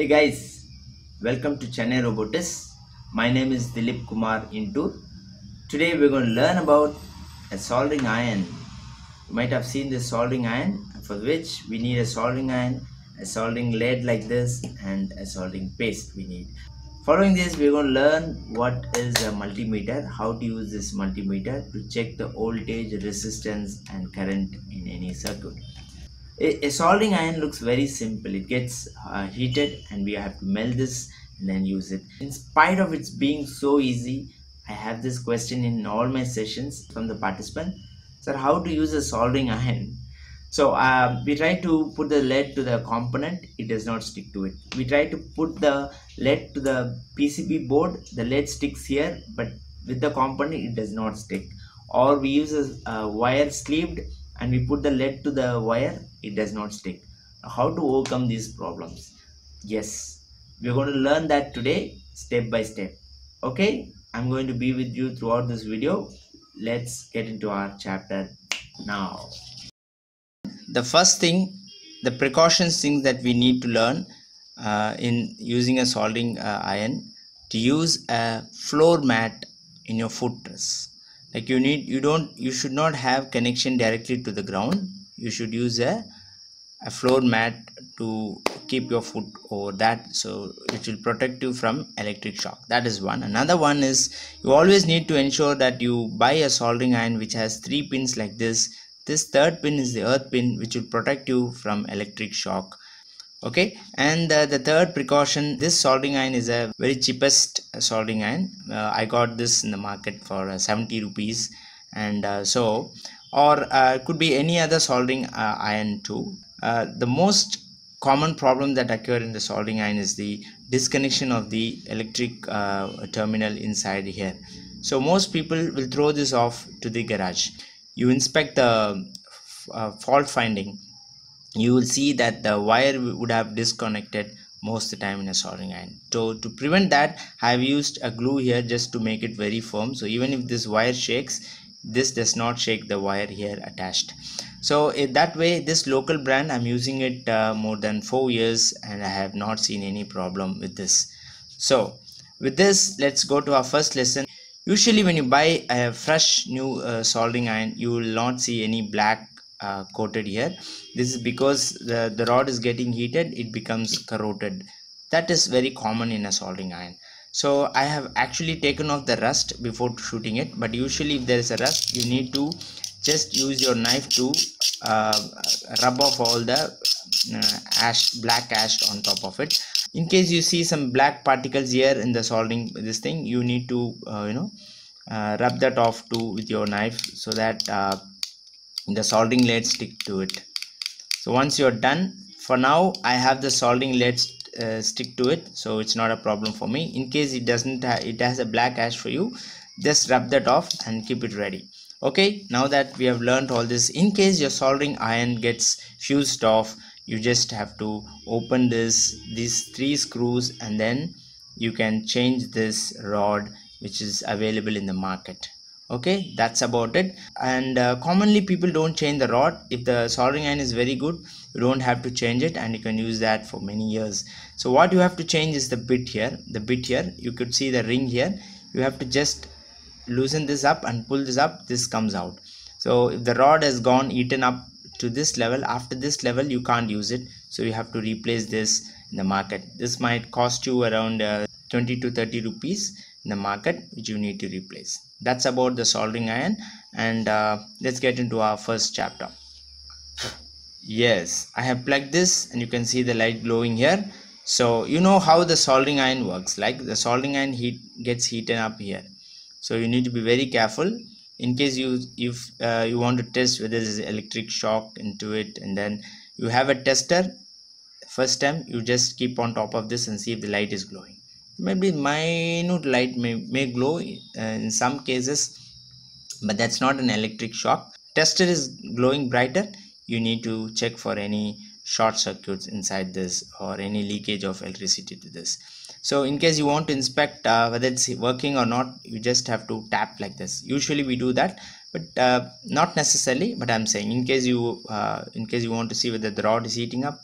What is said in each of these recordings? Hey guys, welcome to Chennai Robotist. My name is Dilip Kumar Indur. Today we're going to learn about a soldering iron. You might have seen this soldering iron, for which we need a soldering iron, a soldering lead like this, and a soldering paste we need. Following this, we're going to learn what is a multimeter, how to use this multimeter to check the voltage, resistance and current in any circuit. A soldering iron looks very simple. It gets heated and we have to melt this and then use it. In spite of its being so easy, I have this question in all my sessions from the participant. Sir, how to use a soldering iron? So we try to put the lead to the component, it does not stick to it. We try to put the lead to the PCB board, the lead sticks here, but with the component it does not stick. Or we use a wire sleeved and we put the lead to the wire, it does not stick. How to overcome these problems? Yes, we're going to learn that today, step by step. Okay, I'm going to be with you throughout this video. Let's get into our chapter now. The first thing, the precautions thing that we need to learn in using a soldering iron, to use a floor mat in your footrest. Like you should not have connection directly to the ground. You should use a floor mat to keep your foot over that, so it will protect you from electric shock. That is one. Another one is, you always need to ensure that you buy a soldering iron which has three pins like this. This third pin is the earth pin, which will protect you from electric shock. Okay, and the third precaution, this soldering iron is a very cheapest soldering iron. I got this in the market for 70 rupees and so, or could be any other soldering iron too. The most common problem that occurs in the soldering iron is the disconnection of the electric terminal inside here. So most people will throw this off to the garage. You inspect the fault finding, you will see that the wire would have disconnected most of the time in a soldering iron. So to prevent that, I have used a glue here just to make it very firm. So even if this wire shakes, this does not shake the wire here attached. So that way, this local brand, I'm using it more than 4 years and I have not seen any problem with this. So with this, let's go to our first lesson. Usually when you buy a fresh new soldering iron, you will not see any black coated here. This is because the rod is getting heated, it becomes corroded. That is very common in a soldering iron. So I have actually taken off the rust before shooting it, but usually if there is a rust, you need to just use your knife to rub off all the ash, black ash on top of it. In case you see some black particles here in the soldering this thing, you need to rub that off too with your knife, so that the soldering lead stick to it. So once you're done, for now I have the soldering lead stick to it, so it's not a problem for me. In case it doesn't, it has a black ash for you, just rub that off and keep it ready. Okay, now that we have learned all this, in case your soldering iron gets fused off, you just have to open these three screws and then you can change this rod which is available in the market. Okay, that's about it. And commonly people don't change the rod. If the soldering iron is very good, you don't have to change it and you can use that for many years. So what you have to change is the bit here. The bit here, you could see the ring here. You have to just loosen this up and pull this up, this comes out. So if the rod has gone eaten up to this level, after this level you can't use it. So you have to replace this in the market. This might cost you around 20 to 30 rupees in the market, which you need to replace. That's about the soldering iron, and let's get into our first chapter. Yes, I have plugged this and you can see the light glowing here. So you know how the soldering iron works. Like the soldering iron gets heated up here, so you need to be very careful. In case you want to test whether there's electric shock into it, and then you have a tester. First time you just keep on top of this and see if the light is glowing. Maybe minute light may glow in some cases, but that's not an electric shock. Tester is glowing brighter, you need to check for any short circuits inside this or any leakage of electricity to this. So in case you want to inspect whether it's working or not, you just have to tap like this. Usually we do that, but not necessarily, but I'm saying in case you want to see whether the rod is heating up,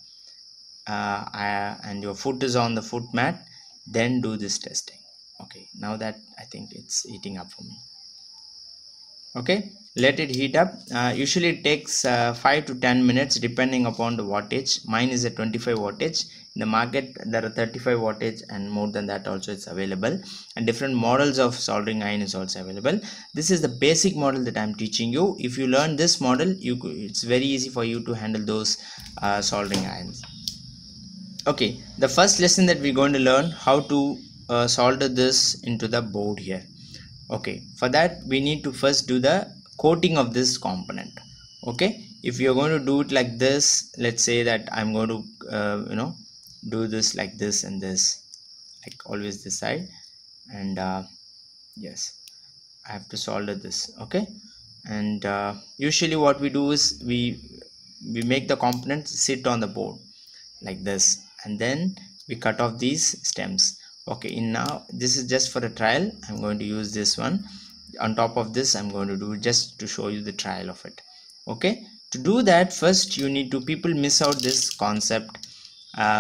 and your foot is on the foot mat, then do this testing. Okay, now that I think it's heating up for me. Okay, let it heat up. Usually it takes 5 to 10 minutes depending upon the wattage. Mine is a 25 wattage. In the market there are 35 wattage and more than that also it's available, and different models of soldering iron is also available. This is the basic model that I'm teaching you. If you learn this model, it's very easy for you to handle those soldering irons. Okay, the first lesson that we're going to learn how to solder this into the board here. Okay, for that we need to first do the coating of this component. Okay, if you're going to do it like this, let's say that I'm going to do this like this and this, like always this side, and yes, I have to solder this. Okay, and usually what we do is we make the components sit on the board like this, and then we cut off these stems. Okay, in now this is just for a trial. I'm going to use this one on top of this. I'm going to do just to show you the trial of it. Okay, to do that first you need to, people miss out this concept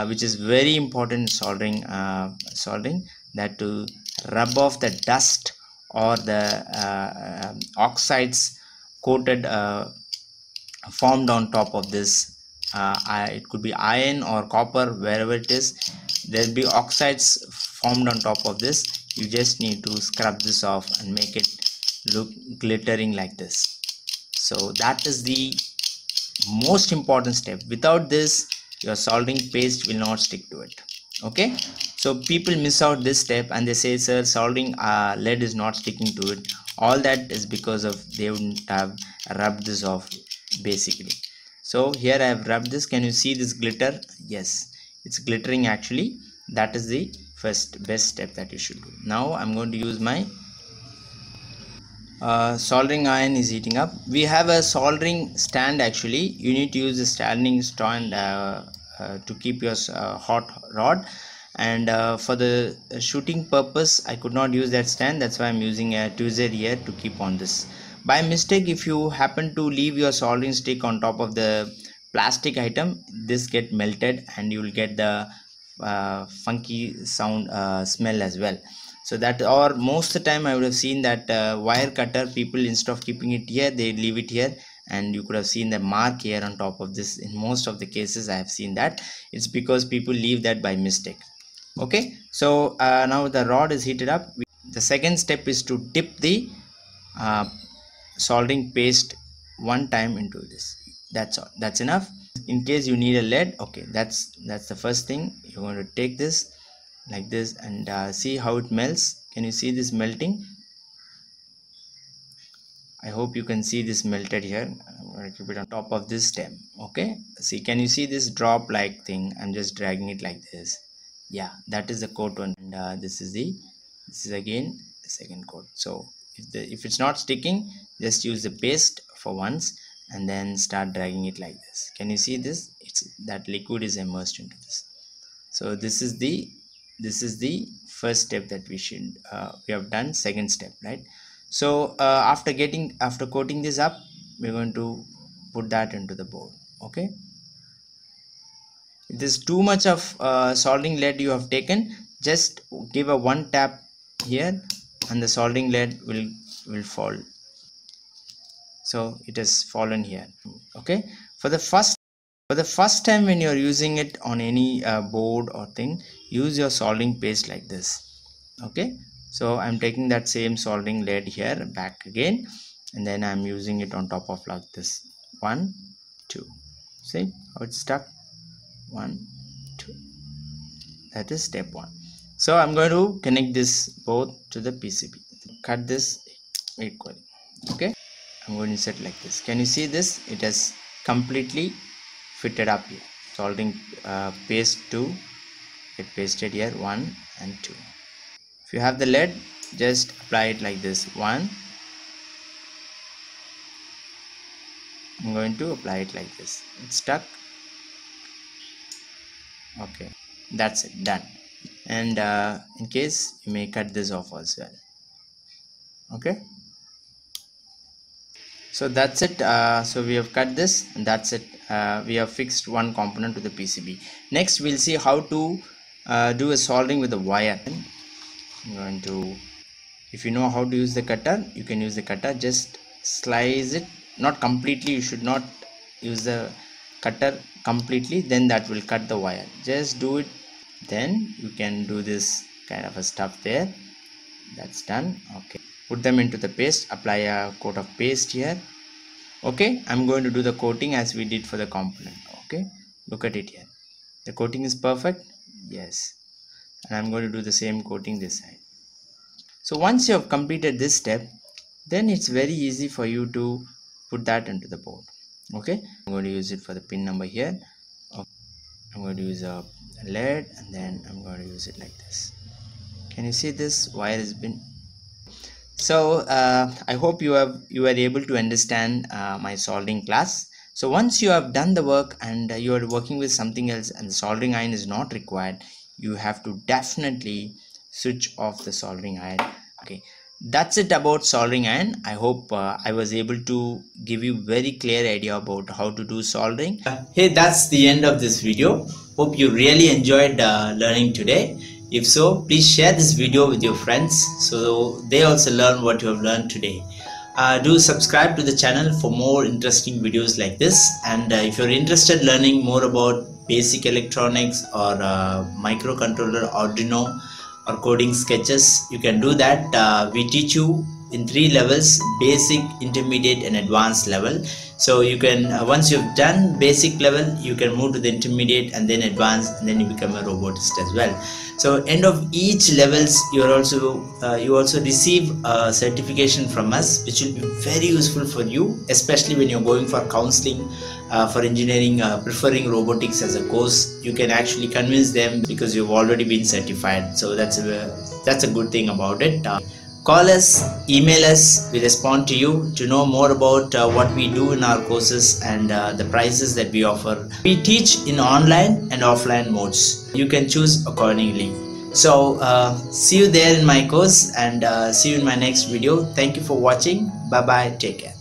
which is very important soldering, that to rub off the dust or the oxides coated formed on top of this. It could be iron or copper, wherever it is, there'll be oxides formed on top of this. You just need to scrub this off and make it look glittering like this. So that is the most important step. Without this, your soldering paste will not stick to it. Okay, so people miss out this step and they say, sir, soldering lead is not sticking to it. All that is because of they wouldn't have rubbed this off basically. So here I have rubbed this. Can you see this glitter? Yes, it's glittering actually. That is the first best step that you should do. Now I'm going to use my soldering iron is heating up. We have a soldering stand actually. You need to use the standing stand to keep your hot rod, and for the shooting purpose I could not use that stand. That's why I'm using a tweezer here to keep on this. By mistake, if you happen to leave your soldering stick on top of the plastic item, this get melted and you will get the funky sound smell as well. So that, or most of the time I would have seen that wire cutter, people instead of keeping it here, they leave it here, and you could have seen the mark here on top of this. In most of the cases I have seen that it's because people leave that by mistake. Okay, so now the rod is heated up. The second step is to dip the soldering paste one time into this. That's all, that's enough. In case you need a lead, okay, that's the first thing. You're going to take this like this and see how it melts. Can you see this melting? I hope you can see this melted here. I'm going to keep it on top of this stem. Okay, see, can you see this drop like thing? I'm just dragging it like this. Yeah, that is the coat one, and this is again the second coat. So if it's not sticking, just use the paste for once and then start dragging it like this. Can you see this? It's that liquid is immersed into this. So this is the first step that we have done. Second step, right? So after coating this up, we're going to put that into the board. Okay, if there's too much of soldering lead you have taken, just give a one tap here and the soldering lead will fall. So it has fallen here. Okay, for the first time when you're using it on any board or thing, use your soldering paste like this. Okay, so I'm taking that same soldering lead here back again, and then I'm using it on top of like this. 1, 2, see how it's stuck? 1, 2, that is step one. So I'm going to connect this both to the PCB. Cut this equally. Okay, I'm going to set like this. Can you see this? It has completely fitted up here. Soldering paste 2 get pasted here. 1 and 2. If you have the lead, just apply it like this. 1. I'm going to apply it like this. It's stuck. Okay, that's it, done. And in case you may cut this off as well. Okay, So that's it. So we have cut this, and that's it. We have fixed one component to the PCB. Next we'll see how to do a soldering with the wire. I'm going to, if you know how to use the cutter, you can use the cutter. Just slice it, not completely. You should not use the cutter completely, then that will cut the wire. Just do it, then you can do this kind of a stuff there. That's done. Okay, put them into the paste, apply a coat of paste here. Okay, I'm going to do the coating as we did for the component. Okay, look at it here, the coating is perfect. Yes, and I'm going to do the same coating this side. So once you have completed this step, then it's very easy for you to put that into the board. Okay, I'm going to use it for the pin number here. Okay. I'm going to use a lead, and then I'm going to use it like this. Can you see this wire has been? So I hope you are able to understand my soldering class. So once you have done the work and you are working with something else and the soldering iron is not required, you have to definitely switch off the soldering iron. Okay, that's it about soldering iron. I hope I was able to give you very clear idea about how to do soldering. Hey, that's the end of this video. Hope you really enjoyed learning today. If so, please share this video with your friends so they also learn what you have learned today. Do subscribe to the channel for more interesting videos like this. And if you're interested in learning more about basic electronics or microcontroller, Arduino, or coding sketches, you can do that. We teach you in 3 levels: basic, intermediate, and advanced level. So you can, once you've done basic level, you can move to the intermediate and then advanced, and then you become a robotist as well. So end of each levels, you're also you also receive a certification from us, which will be very useful for you, especially when you're going for counseling for engineering, preferring robotics as a course. You can actually convince them because you've already been certified. So that's a good thing about it. Call us, email us, we respond to you to know more about what we do in our courses and the prices that we offer. We teach in online and offline modes. You can choose accordingly. So see you there in my course, and see you in my next video. Thank you for watching. Bye bye. Take care.